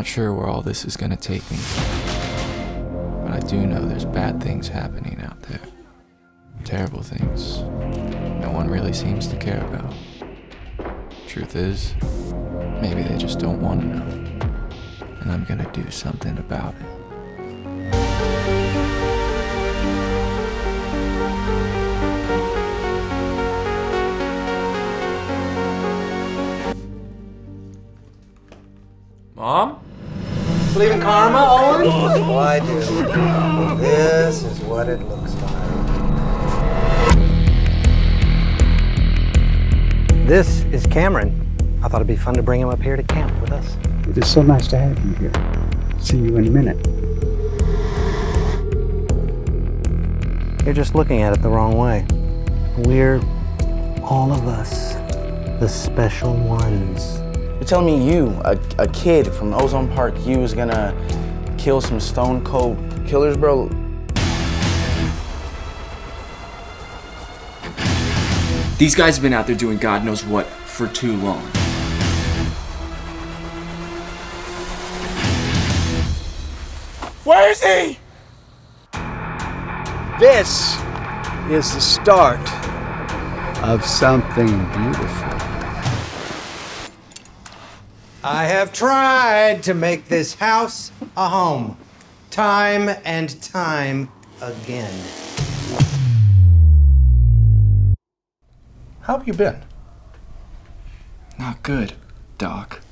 not sure where all this is going to take me, but I do know there's bad things happening out there. Terrible things no one really seems to care about. Truth is, maybe they just don't want to know, and I'm going to do something about it. Mom? Believe in karma, Owen? Oh, I do. This is what it looks like. This is Cameron. I thought it'd be fun to bring him up here to camp with us. It is so nice to have you here. See you in a minute. You're just looking at it the wrong way. We're, all of us, the special ones. You're telling me you, a kid from Ozone Park, you is gonna kill some stone cold killers, bro? These guys have been out there doing God knows what for too long. Where is he? This is the start of something beautiful. I have tried to make this house a home, time and time again. How have you been? Not good, Doc.